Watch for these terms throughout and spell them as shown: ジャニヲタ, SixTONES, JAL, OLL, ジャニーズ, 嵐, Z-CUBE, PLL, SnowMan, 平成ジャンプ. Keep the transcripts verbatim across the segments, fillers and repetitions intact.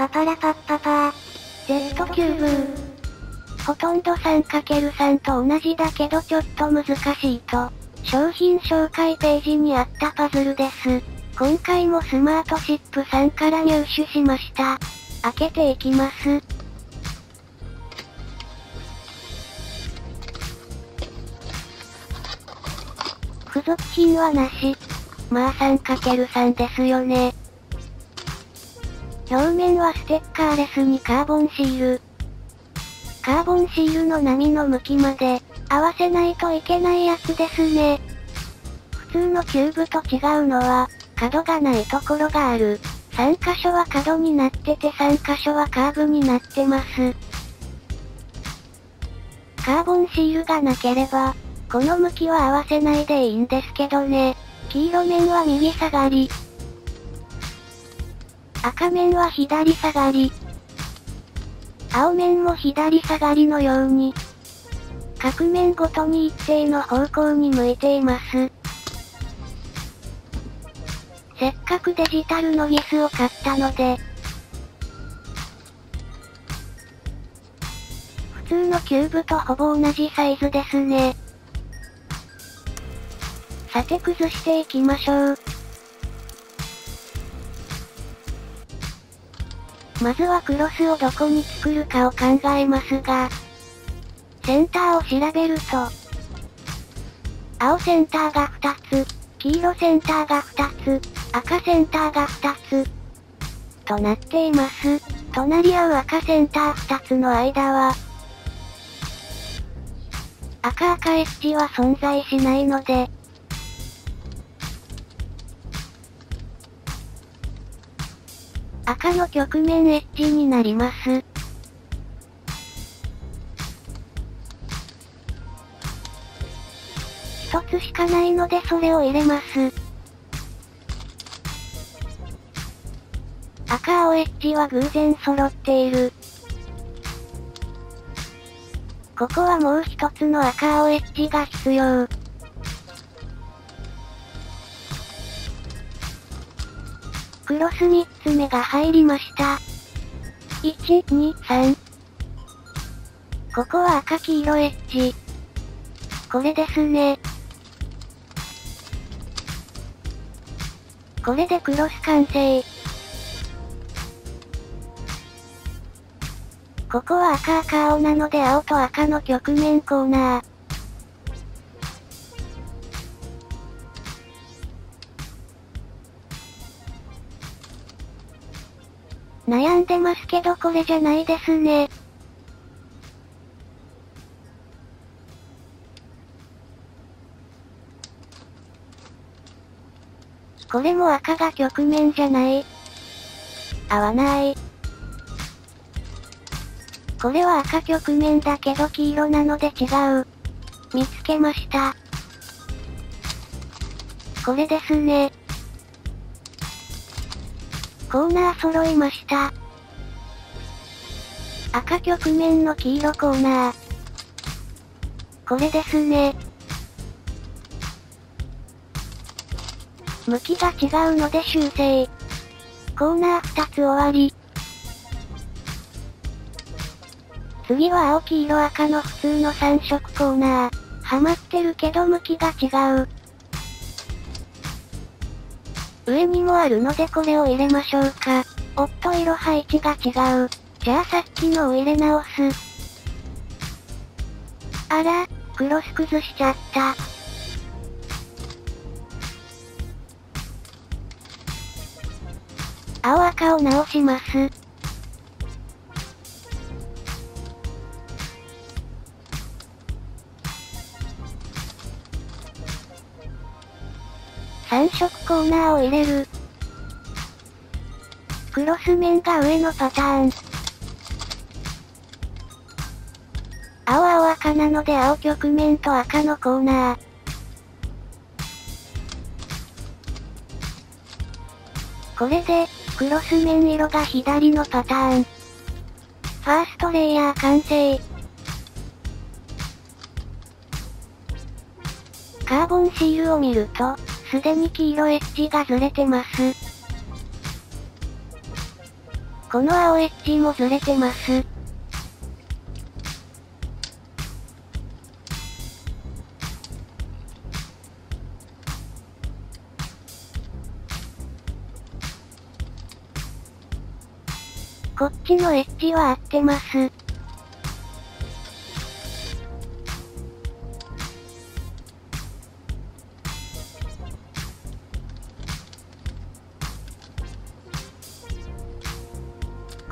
パパラパッパパー。Z キューブー。ほとんど さんかけるさん と同じだけどちょっと難しいと、商品紹介ページにあったパズルです。今回もスマートシップさんから入手しました。開けていきます。付属品はなし。まあ さんかけるさん ですよね。表面はステッカーレスにカーボンシール。カーボンシールの波の向きまで合わせないといけないやつですね。普通のキューブと違うのは角がないところがある。さん箇所は角になっててさん箇所はカーブになってます。カーボンシールがなければこの向きは合わせないでいいんですけどね。黄色面は右下がり。赤面は左下がり。青面も左下がりのように、各面ごとに一定の方向に向いています。せっかくデジタルのギスを買ったので、普通のキューブとほぼ同じサイズですね。さて崩していきましょう。まずはクロスをどこに作るかを考えますが、センターを調べると、青センターがふたつ、黄色センターがふたつ、赤センターがふたつ、となっています。隣り合う赤センターふたつの間は、赤赤エッジは存在しないので、赤の曲面エッジになります。一つしかないのでそれを入れます。赤青エッジは偶然揃っている。ここはもう一つの赤青エッジが必要。クロスみっつめが入りました。いち、に、さん。ここは赤黄色エッジ。これですね。これでクロス完成。ここは赤赤青なので青と赤の曲面コーナー。悩んでますけどこれじゃないですね。これも赤が曲面じゃない。合わない。これは赤曲面だけど黄色なので違う。見つけました。これですね。コーナー揃いました。赤曲面の黄色コーナー。これですね。向きが違うので修正。コーナーふたつ終わり。次は青黄色赤の普通のさん色コーナー。はまってるけど向きが違う。上にもあるのでこれを入れましょうか。おっと色配置が違う。じゃあさっきのを入れ直す。あら、クロス崩しちゃった。青赤を直します。さん色コーナーを入れる。クロス面が上のパターン。青青赤なので青曲面と赤のコーナー。これで、クロス面色が左のパターン。ファーストレイヤー完成。カーボンシールを見ると、すでに黄色エッジがずれてます。この青エッジもずれてます。こっちのエッジは合ってます。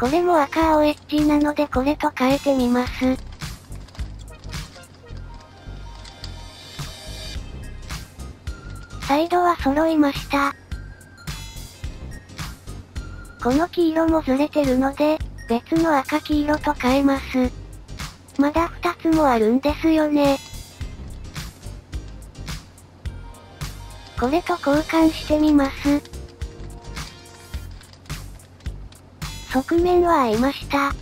これも赤青エッジなのでこれと変えてみます。サイドは揃いました。この黄色もずれてるので、別の赤黄色と変えます。まだふたつもあるんですよね。これと交換してみます。側面は合いました。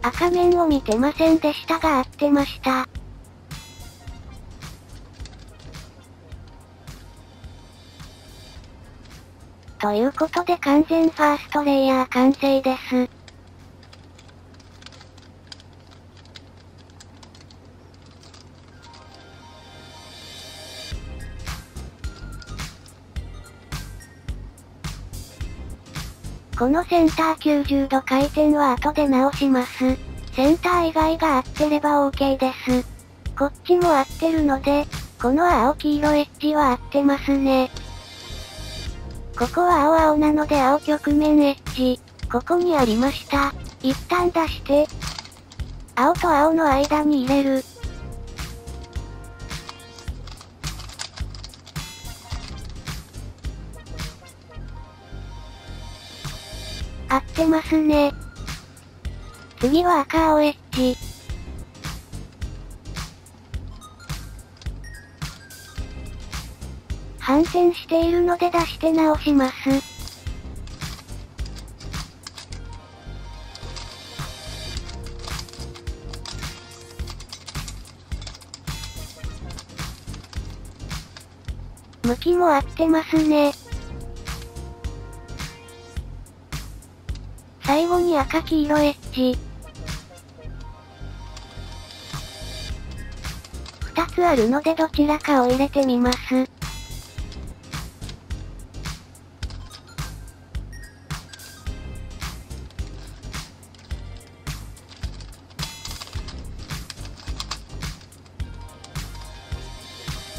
赤面を見てませんでしたが合ってました。ということで完全ファーストレイヤー完成です。このセンターきゅうじゅうど回転は後で直します。センター以外が合ってれば OK です。こっちも合ってるので、この青黄色エッジは合ってますね。ここは青青なので青局面エッジ、ここにありました。一旦出して、青と青の間に入れる。合ってますね。次は赤青エッジ。反転しているので出して直します。向きも合ってますね。最後に赤黄色エッジ。ふたつあるのでどちらかを入れてみます。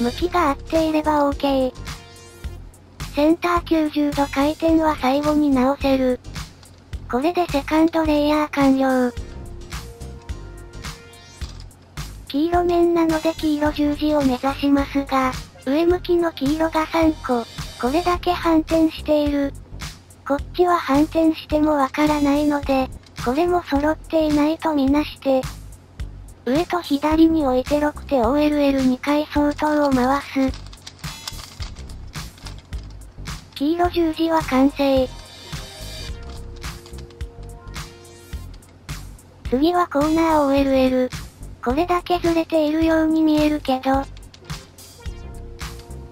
向きが合っていれば OK。センターきゅうじゅうど回転は最後に直せる。これでセカンドレイヤー完了。黄色面なので黄色十字を目指しますが、上向きの黄色がさんこ、これだけ反転している。こっちは反転してもわからないので、これも揃っていないとみなして、上と左に置いてろくて オーエルエルに 回相当を回す。黄色十字は完成。次はコーナー オーエルエル。これだけずれているように見えるけど、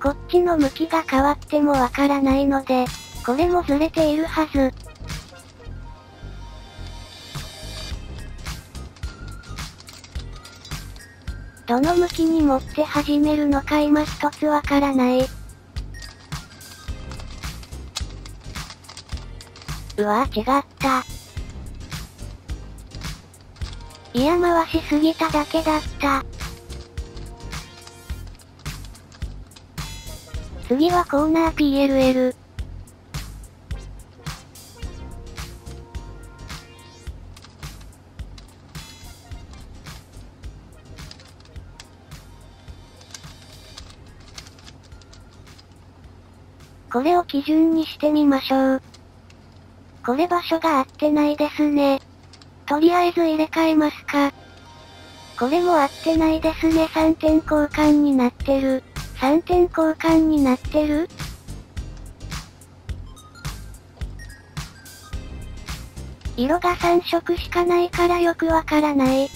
こっちの向きが変わってもわからないので、これもずれているはず。どの向きに持って始めるのか今一つわからない。うわぁ、違った。いや、回しすぎただけだった。次はコーナー ピーエルエル。これを基準にしてみましょう。これ場所が合ってないですね。とりあえず入れ替えますか。これも合ってないですね。さんてん交換になってる。さんてん交換になってる。色がさんしょくしかないからよくわからない。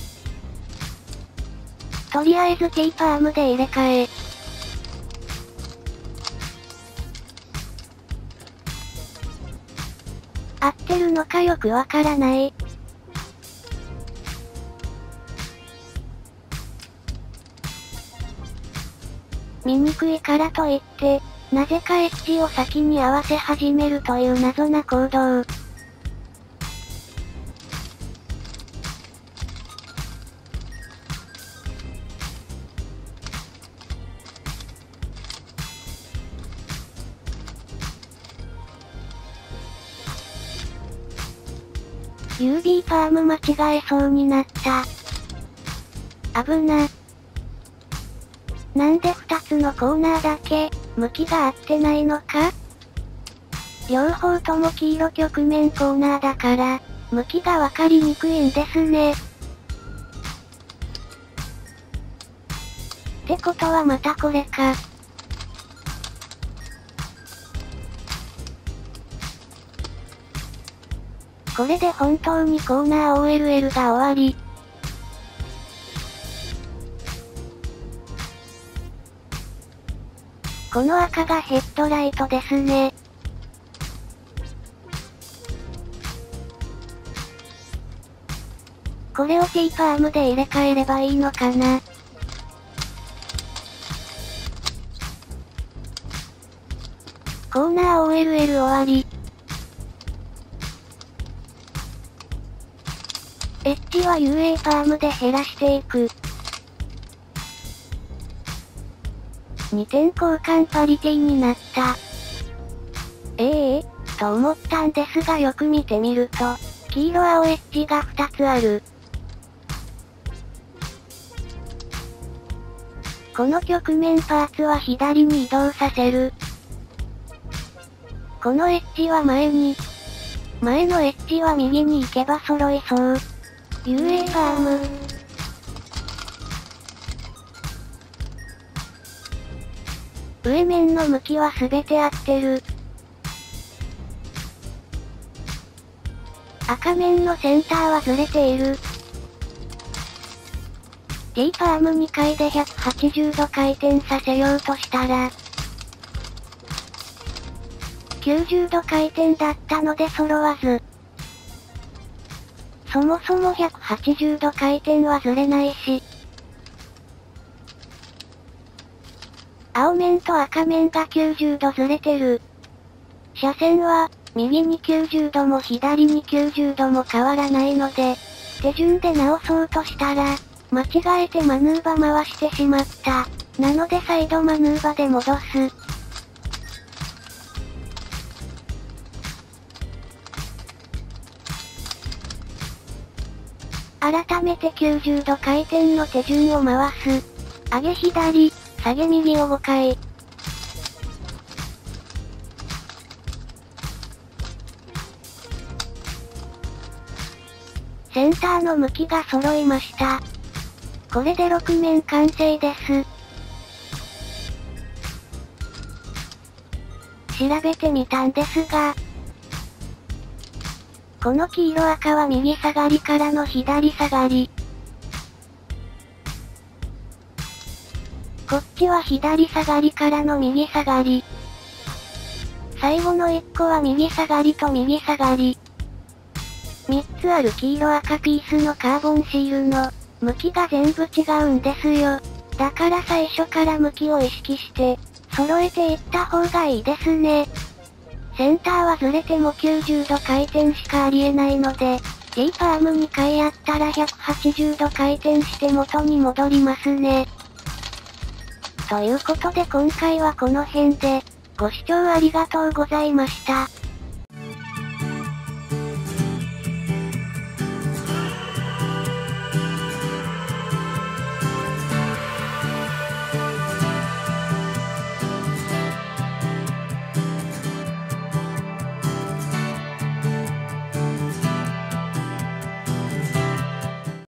とりあえず T パームで入れ替え。合ってるのかよくわからない。醜いからといって、なぜかエッジを先に合わせ始めるという謎な行動。ユービー ファーム間違えそうになった。危な。なんでふたつのコーナーだけ、向きが合ってないのか？両方とも黄色局面コーナーだから、向きがわかりにくいんですね。ってことはまたこれか。これで本当にコーナー オーエルエル が終わり。この赤がヘッドライトですね。これを T ファームで入れ替えればいいのかな。コーナー オーエルエル 終わり。エッジは ユーエー ファームで減らしていく。にてん交換パリティになった。ええー、と思ったんですがよく見てみると、黄色青エッジがふたつある。この局面パーツは左に移動させる。このエッジは前に。前のエッジは右に行けば揃いそう。ユーエー ファーム。上面の向きはすべて合ってる。赤面のセンターはずれている。T ファームにかいでひゃくはちじゅうど回転させようとしたら、きゅうじゅうど回転だったので揃わず。そもそもひゃくはちじゅうど回転はずれないし。青面と赤面がきゅうじゅうどずれてる。車線は、右にきゅうじゅうども左にきゅうじゅうども変わらないので、手順で直そうとしたら、間違えてマヌーバ回してしまった。なので再度マヌーバで戻す。改めてきゅうじゅうど回転の手順を回す。上げ左、下げ右をごかい。センターの向きが揃いました。これでろくめん完成です。調べてみたんですが、この黄色赤は右下がりからの左下がり。こっちは左下がりからの右下がり。最後のいっこは右下がりと右下がり。みっつある黄色赤ピースのカーボンシールの向きが全部違うんですよ。だから最初から向きを意識して揃えていった方がいいですね。センターはずれてもきゅうじゅうど回転しかありえないので、T ファームにかいやったらひゃくはちじゅうど回転して元に戻りますね。ということで今回はこの辺で、ご視聴ありがとうございました。